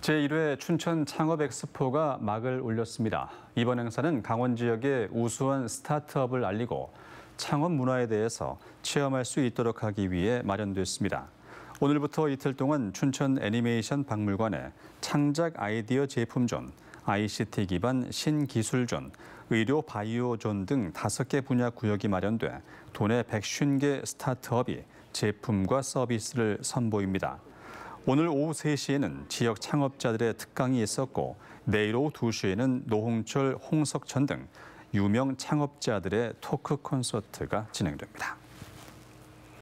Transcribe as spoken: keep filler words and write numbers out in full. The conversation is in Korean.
제일 회 춘천 창업엑스포가 막을 올렸습니다. 이번 행사는 강원 지역의 우수한 스타트업을 알리고 창업 문화에 대해서 체험할 수 있도록 하기 위해 마련됐습니다. 오늘부터 이틀 동안 춘천 애니메이션 박물관에 창작 아이디어 제품존, 아이씨티 기반 신기술존, 의료 바이오존 등 다섯 개 분야 구역이 마련돼 도내 백오십 개 스타트업이 제품과 서비스를 선보입니다. 오늘 오후 세 시에는 지역 창업자들의 특강이 있었고, 내일 오후 두 시에는 노홍철, 홍석천 등 유명 창업자들의 토크 콘서트가 진행됩니다.